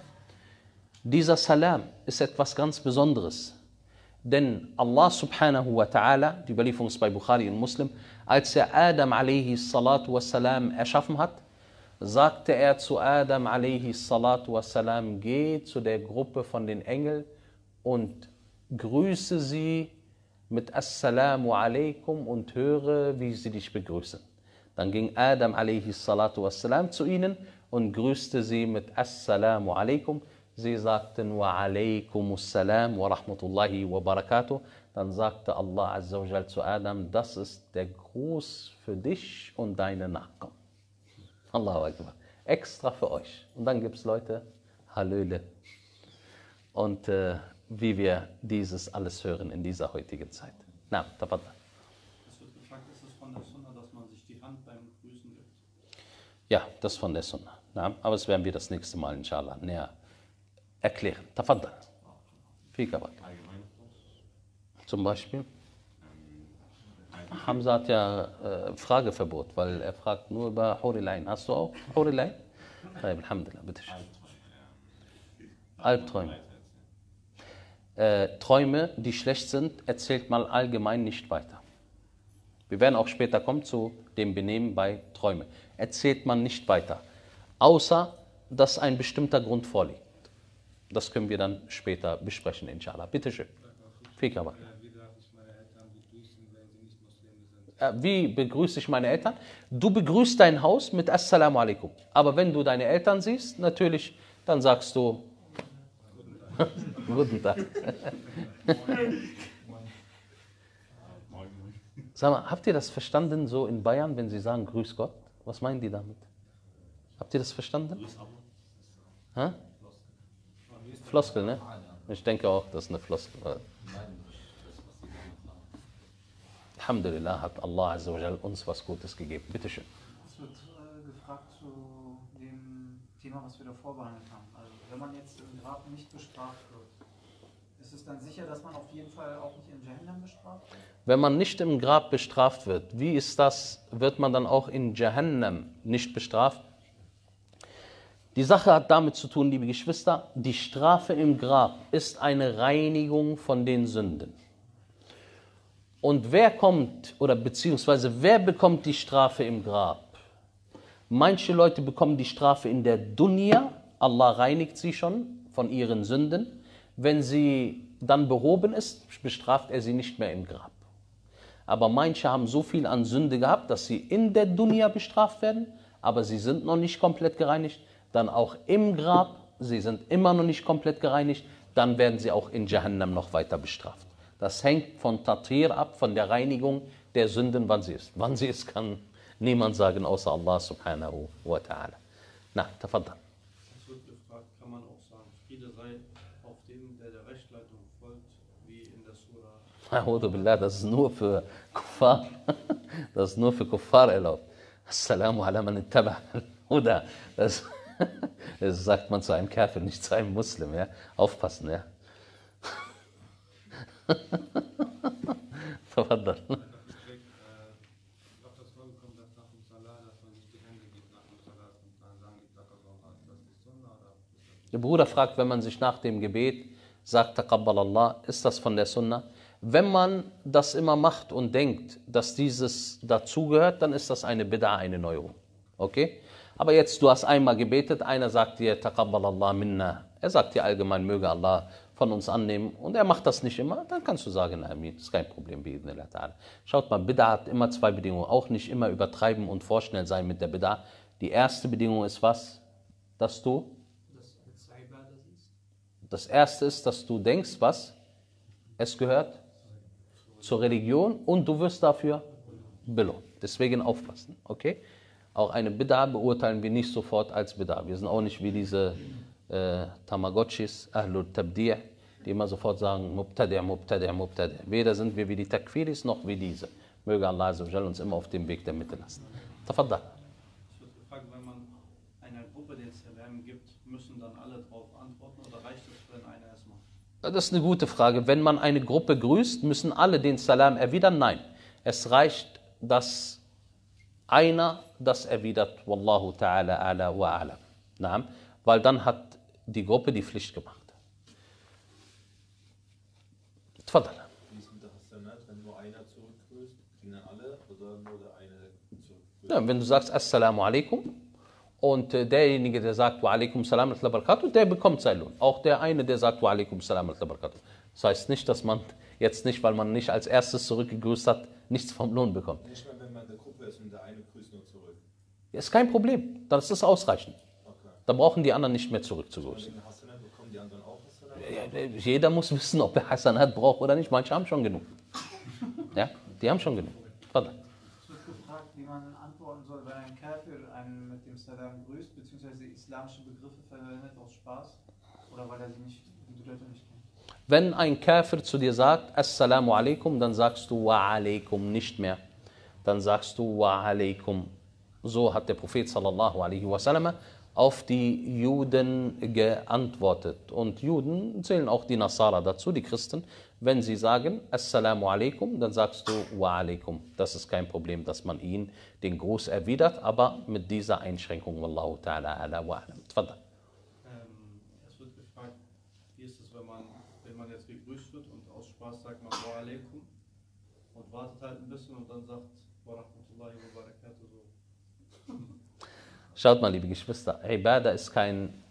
dieser Salam ist etwas ganz Besonderes. Denn Allah subhanahu wa ta'ala, die Überlieferung ist bei Bukhari und Muslim, als er Adam alaihi salatu wa salam erschaffen hat, sagte er zu Adam alaihi salatu wa salam, geh zu der Gruppe von den Engeln und grüße sie mit Assalamu alaikum und höre, wie sie dich begrüßen. Dann ging Adam alaihi salatu wa salam zu ihnen und grüßte sie mit Assalamu alaikum. Sie sagten, wa alaikumus salam wa rahmatullahi wa barakatuh. Dann sagte Allah Azza wa Jal zu Adam, das ist der Gruß für dich und deine Nachkommen. Allahu Akbar. Extra für euch. Und dann gibt es Leute, Hallöle. Und äh, wie wir dieses alles hören in dieser heutigen Zeit. Na, Tabata. Es wird gefragt, ist es von der Sunna, dass man sich die Hand beim Grüßen gibt? Ja, das ist von der Sunna. Na, aber das werden wir das nächste Mal, inshallah, näher erklären. Tabata. Fikabak. Zum Beispiel? Hamza hat ja äh, Frageverbot, weil er fragt nur über Hurilein. Hast du auch Hurilein? Nein, alhamdulillah, bitte schön. Albträume. Äh, Träume, die schlecht sind, erzählt mal allgemein nicht weiter. Wir werden auch später kommen zu dem Benehmen bei Träumen. Erzählt man nicht weiter, außer dass ein bestimmter Grund vorliegt. Das können wir dann später besprechen, inshallah. Bitte schön. Viel Spaß. Wie begrüße ich meine Eltern? Du begrüßt dein Haus mit Assalamu alaikum. Aber wenn du deine Eltern siehst, natürlich, dann sagst du Guten Tag. Sag mal, habt ihr das verstanden so in Bayern, wenn sie sagen Grüß Gott? Was meinen die damit? Habt ihr das verstanden? Ha? Floskel, ne? Ich denke auch, das ist eine Floskel. Alhamdulillah hat Allah Azza wa Jal uns was Gutes gegeben. Bitte schön. Es wird äh, gefragt zu dem Thema, was wir davor behandelt haben. Also wenn man jetzt im Grab nicht bestraft wird, ist es dann sicher, dass man auf jeden Fall auch nicht im Jahannam bestraft wird? Wenn man nicht im Grab bestraft wird, wie ist das? Wird man dann auch in Jahannam nicht bestraft? Die Sache hat damit zu tun, liebe Geschwister, die Strafe im Grab ist eine Reinigung von den Sünden. Und wer kommt, oder beziehungsweise wer bekommt die Strafe im Grab? Manche Leute bekommen die Strafe in der Dunya, Allah reinigt sie schon von ihren Sünden. Wenn sie dann behoben ist, bestraft er sie nicht mehr im Grab. Aber manche haben so viel an Sünde gehabt, dass sie in der Dunya bestraft werden, aber sie sind noch nicht komplett gereinigt. Dann auch im Grab, sie sind immer noch nicht komplett gereinigt, dann werden sie auch in Jahannam noch weiter bestraft. Das hängt von Tatir ab, von der Reinigung der Sünden, wann sie ist. Wann sie ist, kann niemand sagen, außer Allah subhanahu wa ta'ala. Na, tafaddal. Es wird gefragt, kann man auch sagen, Friede sei auf dem, der der Rechtsleitung folgt, wie in der Surah. A'udhu billah, das ist nur für Kuffar. Das ist nur für Kuffar erlaubt. Assalamu ala man ittaba al-huda. Das, das sagt man zu einem Kafir, nicht zu einem Muslim. Ja? Aufpassen, ja. Tafadal. Der Bruder fragt, wenn man sich nach dem Gebet sagt, Taqabbalallah, ist das von der Sunna? Wenn man das immer macht und denkt, dass dieses dazugehört, dann ist das eine Bid'a, eine Neuerung. Okay? Aber jetzt, du hast einmal gebetet, einer sagt dir, Taqabbalallah minna. Er sagt dir allgemein, möge Allah von uns annehmen, und er macht das nicht immer, dann kannst du sagen, Amin, ist kein Problem. Schaut mal, Bid'a hat immer zwei Bedingungen, auch nicht immer übertreiben und vorschnell sein mit der Bid'a. Die erste Bedingung ist was? Dass du? Das erste ist, dass du denkst, was? Es gehört zur Religion und du wirst dafür belohnt. Deswegen aufpassen, okay? Auch eine Bid'a beurteilen wir nicht sofort als Bid'a. Wir sind auch nicht wie diese Äh, Tamagotchis, Ahlul Tabdi', die immer sofort sagen, Mubtadi', Mubtadi', Mubtadi'. Weder sind wir wie die Takfiris, noch wie diese. Möge Allah Azza wa Jal uns immer auf dem Weg der Mitte lassen. Tafaddal. Ich würde fragen, wenn man einer Gruppe den Salam gibt, müssen dann alle darauf antworten, oder reicht es, wenn einer es macht? Das ist eine gute Frage. Wenn man eine Gruppe grüßt, müssen alle den Salam erwidern? Nein. Es reicht, dass einer das erwidert. Wallahu ta'ala ala wa alam. Naam. Weil dann hat die Gruppe die Pflicht gemacht. Tfadala. Wie ist mit der Hasanat, wenn nur einer zurückgrüßt, kriegen dann alle oder nur der eine zurückgrüßt? Ja, wenn du sagst Assalamu alaikum und äh, derjenige, der sagt Wa alaikum salam wa barakatuh, der bekommt sein Lohn. Auch der eine, der sagt Wa alaikum salam wa barakatuh. Das heißt nicht, dass man jetzt nicht, weil man nicht als erstes zurückgegrüßt hat, nichts vom Lohn bekommt. Nicht mehr, wenn man in der Gruppe ist und der eine grüßt nur zurück. Ja, ist kein Problem, dann ist das ausreichend. Da brauchen die anderen nicht mehr zurückzugrüßen. Ja, jeder muss wissen, ob er Hasanat braucht oder nicht. Manche haben schon genug. Ja, die haben schon genug. Es wird gefragt, wie man antworten soll, wenn ein Kafir einen mit dem Salam grüßt, beziehungsweise islamische Begriffe verwendet aus Spaß oder weil er sie nicht, die Bedeutung nicht kennt? Wenn ein Kafir zu dir sagt, Assalamu alaikum, dann sagst du Wa alaikum nicht mehr. Dann sagst du Wa alaikum. So hat der Prophet sallallahu alaihi wasallam auf die Juden geantwortet. Und Juden zählen auch die Nasara dazu, die Christen. Wenn sie sagen, Assalamu alaikum, dann sagst du Wa alaikum. Das ist kein Problem, dass man ihnen den Gruß erwidert, aber mit dieser Einschränkung. Wallahu ta'ala ala wa alam. Tfadda. Ähm, es wird gefragt, wie ist es, wenn man, wenn man jetzt gegrüßt wird und aus Spaß sagt man Wa alaikum und wartet halt ein bisschen und dann sagt Wa rahmatullahi wa barakatuh so. Schaut mal, liebe Geschwister, Ibadah ist kein,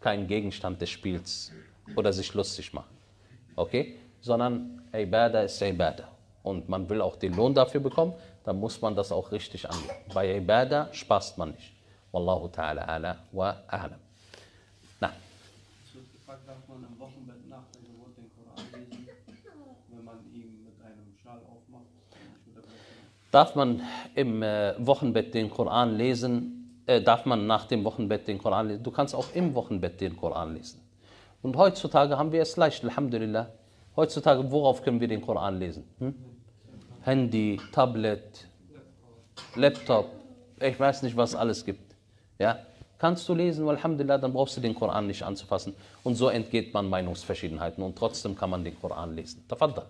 kein Gegenstand des Spiels oder sich lustig machen, okay? Sondern Ibadah ist Ibadah. Und man will auch den Lohn dafür bekommen, dann muss man das auch richtig angehen. Bei Ibadah spaßt man nicht. Wallahu ta'ala ala wa a'lam. Na. Es wird gefragt, darf man am Wochenbett nach der Geburt den Koran lesen, wenn man ihn mit einem Schal aufmacht? Darf man im äh, Wochenbett den Koran lesen? Darf man nach dem Wochenbett den Koran lesen. Du kannst auch im Wochenbett den Koran lesen. Und heutzutage haben wir es leicht, alhamdulillah. Heutzutage, worauf können wir den Koran lesen? Hm? Handy, Tablet, Laptop, ich weiß nicht, was es alles gibt. Ja? Kannst du lesen, alhamdulillah, dann brauchst du den Koran nicht anzufassen. Und so entgeht man Meinungsverschiedenheiten und trotzdem kann man den Koran lesen. Tafaddal.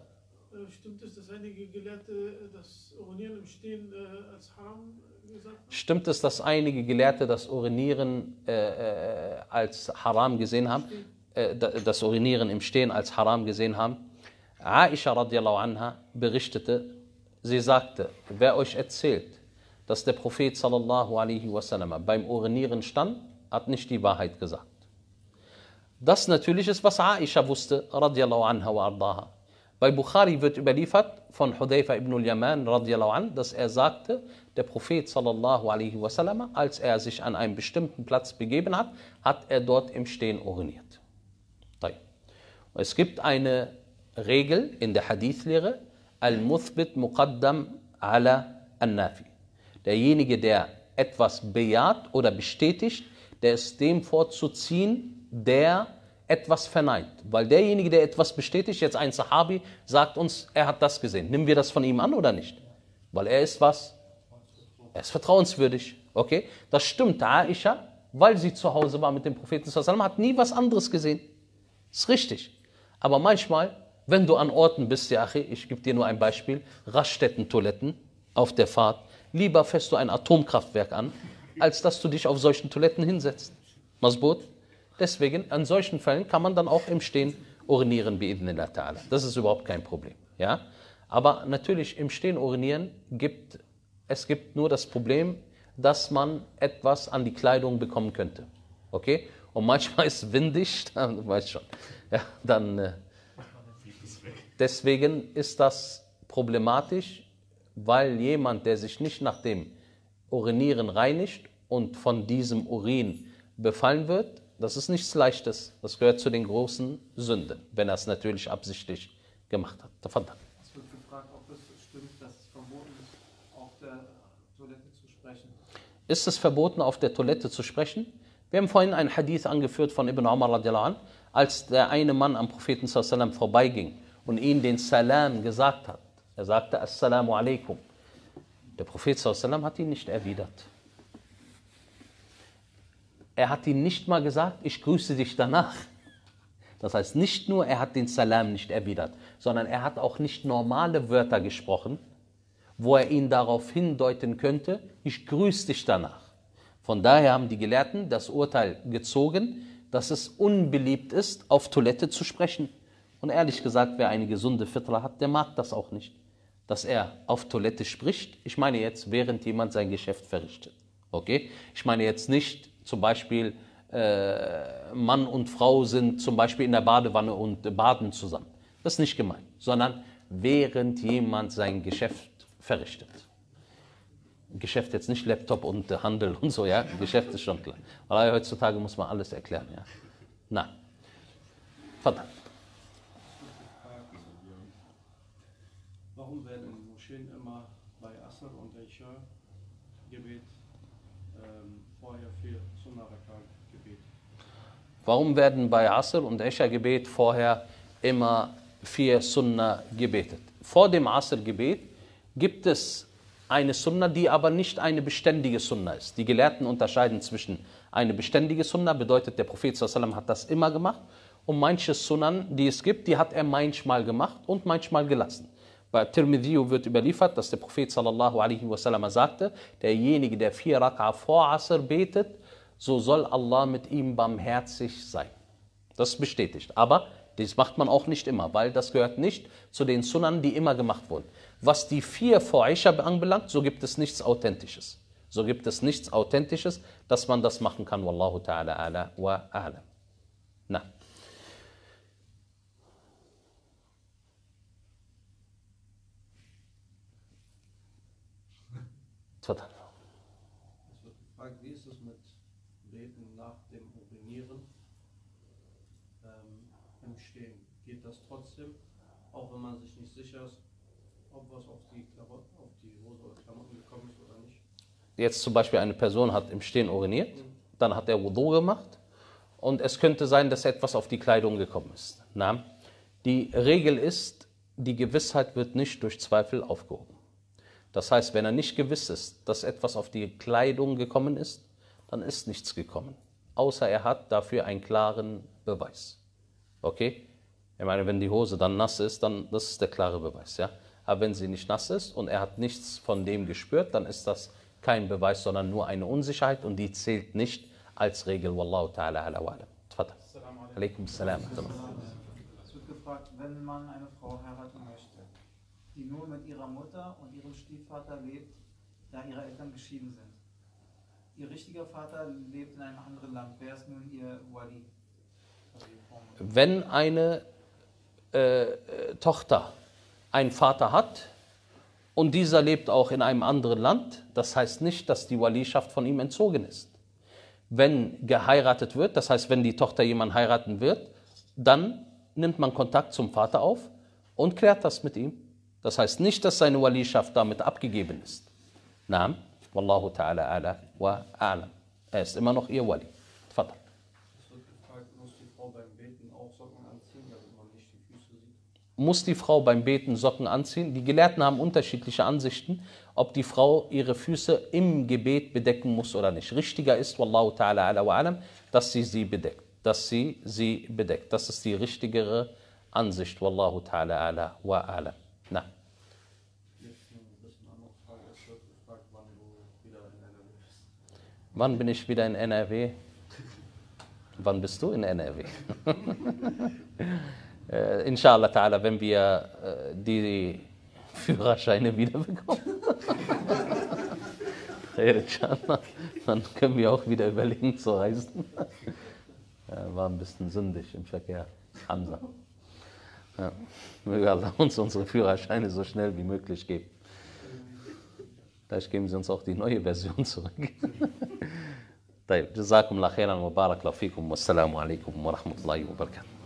Stimmt es, dass einige Gelehrte das Urinieren im Stehen als Haram gesagt haben? Stimmt es, dass einige Gelehrte das Urinieren äh, als Haram gesehen haben? Äh, das Urinieren im Stehen als Haram gesehen haben? Aisha radiallahu anha berichtete, sie sagte, wer euch erzählt, dass der Prophet sallallahu alaihi wasallam beim Urinieren stand, hat nicht die Wahrheit gesagt. Das natürlich ist, was Aisha wusste, radiallahu anha wa ardaha. Bei Bukhari wird überliefert von Hudayfa ibn al-Yaman radiallahu an, dass er sagte, der Prophet sallallahu alaihi wasallam, als er sich an einem bestimmten Platz begeben hat, hat er dort im Stehen uriniert. Es gibt eine Regel in der Hadithlehre, al-Muthbit muqaddam ala al-Nafi. Derjenige, der etwas bejaht oder bestätigt, der ist dem vorzuziehen, der etwas verneint, weil derjenige, der etwas bestätigt, jetzt ein Sahabi, sagt uns, er hat das gesehen. Nehmen wir das von ihm an oder nicht? Weil er ist was? Er ist vertrauenswürdig. Okay? Das stimmt, Aisha, weil sie zu Hause war mit dem Propheten, hat nie was anderes gesehen. Ist richtig. Aber manchmal, wenn du an Orten bist, ja, ich gebe dir nur ein Beispiel, Raststätten-Toiletten auf der Fahrt, lieber fährst du ein Atomkraftwerk an, als dass du dich auf solchen Toiletten hinsetzt. Masbut? Deswegen, an solchen Fällen kann man dann auch im Stehen urinieren, bi'idhnillah ta'ala. Das ist überhaupt kein Problem. Ja? Aber natürlich, im Stehen urinieren gibt es gibt nur das Problem, dass man etwas an die Kleidung bekommen könnte. Okay? Und manchmal ist es windig, dann weiß schon. Ja, dann, äh, deswegen ist das problematisch, weil jemand, der sich nicht nach dem Urinieren reinigt und von diesem Urin befallen wird, das ist nichts Leichtes. Das gehört zu den großen Sünden, wenn er es natürlich absichtlich gemacht hat. Tafadda. Es wird gefragt, ob es stimmt, dass es verboten ist, auf der Toilette zu sprechen. Ist es verboten, auf der Toilette zu sprechen? Wir haben vorhin einen Hadith angeführt von Ibn Umar radiallahu anh, als der eine Mann am Propheten sallallahu alaihi wasallam vorbeiging und ihm den Salam gesagt hat. Er sagte, Assalamu alaikum. Der Prophet sallallahu alaihi wasallam hat ihn nicht erwidert. Er hat ihn nicht mal gesagt, ich grüße dich danach. Das heißt, nicht nur er hat den Salam nicht erwidert, sondern er hat auch nicht normale Wörter gesprochen, wo er ihn darauf hindeuten könnte, ich grüße dich danach. Von daher haben die Gelehrten das Urteil gezogen, dass es unbeliebt ist, auf Toilette zu sprechen. Und ehrlich gesagt, wer eine gesunde Fitra hat, der mag das auch nicht, dass er auf Toilette spricht. Ich meine jetzt, während jemand sein Geschäft verrichtet. Okay? Ich meine jetzt nicht, zum Beispiel äh, Mann und Frau sind zum Beispiel in der Badewanne und baden zusammen. Das ist nicht gemeint, sondern während jemand sein Geschäft verrichtet. Geschäft jetzt nicht Laptop und äh, Handel und so, ja, Geschäft ist schon klar. Aber heutzutage muss man alles erklären, ja. Nein. Verdammt. Warum werden in Moscheen immer bei Asr und Isha Gebet, ähm, vorher vier Sunna-Rakat-Gebet. Warum werden bei Asr und Isha-Gebet vorher immer vier Sunna gebetet? Vor dem Asr-Gebet gibt es eine Sunna, die aber nicht eine beständige Sunna ist. Die Gelehrten unterscheiden zwischen eine beständige Sunna, bedeutet der Prophet sallallahu alaihi wasallam hat das immer gemacht, und manche Sunnan, die es gibt, die hat er manchmal gemacht und manchmal gelassen. Bei Tirmidhi wird überliefert, dass der Prophet sallallahu alaihi wasallam sagte, derjenige, der vier Rak'a vor Asr betet, so soll Allah mit ihm barmherzig sein. Das bestätigt. Aber das macht man auch nicht immer, weil das gehört nicht zu den Sunnan, die immer gemacht wurden. Was die vier vor Isha anbelangt, so gibt es nichts Authentisches. So gibt es nichts Authentisches, dass man das machen kann. Wallahu ta'ala ala wa a'lam. Na. Es wird gefragt, wie ist es mit Beten nach dem Urinieren ähm, im Stehen? Geht das trotzdem, auch wenn man sich nicht sicher ist, ob was auf die, Klamotten, auf die Hose oder Klamotten gekommen ist oder nicht? Jetzt zum Beispiel eine Person hat im Stehen uriniert, mhm. dann hat er Wudu gemacht und es könnte sein, dass etwas auf die Kleidung gekommen ist. Na? Die Regel ist, die Gewissheit wird nicht durch Zweifel aufgehoben. Das heißt, wenn er nicht gewiss ist, dass etwas auf die Kleidung gekommen ist, dann ist nichts gekommen, außer er hat dafür einen klaren Beweis. Okay? Ich meine, wenn die Hose dann nass ist, dann das ist der klare Beweis. Ja? Aber wenn sie nicht nass ist und er hat nichts von dem gespürt, dann ist das kein Beweis, sondern nur eine Unsicherheit, und die zählt nicht als Regel. Wallahu ta'ala ala wa alam. Tfadal. Alaikum salam. Es wird gefragt, wenn man eine Frau heiraten möchte, die nur mit ihrer Mutter und ihrem Stiefvater lebt, da ihre Eltern geschieden sind. Ihr richtiger Vater lebt in einem anderen Land. Wer ist nun ihr Wali? Wenn eine äh, Tochter einen Vater hat und dieser lebt auch in einem anderen Land, das heißt nicht, dass die Walischaft von ihm entzogen ist. Wenn geheiratet wird, das heißt, wenn die Tochter jemanden heiraten wird, dann nimmt man Kontakt zum Vater auf und klärt das mit ihm. Das heißt nicht, dass seine Walischaft damit abgegeben ist. Naam, wallahu ta'ala ala wa a'lam. Er ist immer noch ihr Wali. Vater. Es wird gefragt, muss die Frau beim Beten auch Socken anziehen, damit man nicht die Füße sieht? Muss die Frau beim Beten Socken anziehen? Die Gelehrten haben unterschiedliche Ansichten, ob die Frau ihre Füße im Gebet bedecken muss oder nicht. Richtiger ist, wallahu ta'ala ala wa a'lam, dass sie sie bedeckt. Dass sie sie bedeckt. Das ist die richtigere Ansicht, wallahu ta'ala ala wa a'lam. Na. Wann bin ich wieder in N R W? Wann bist du in N R W? äh, Inshallah ta'ala, wenn wir äh, die Führerscheine wiederbekommen. Dann können wir auch wieder überlegen zu reisen. Ja, war ein bisschen sündig im Verkehr. Hamza. Ja. Möge Allah uns unsere Führerscheine so schnell wie möglich geben. Vielleicht geben sie uns auch die neue Version zurück. Jazakumullah khairan wa barakallahu fikum. Wassalamu alaikum wa rahmatullahi wa barakatuh.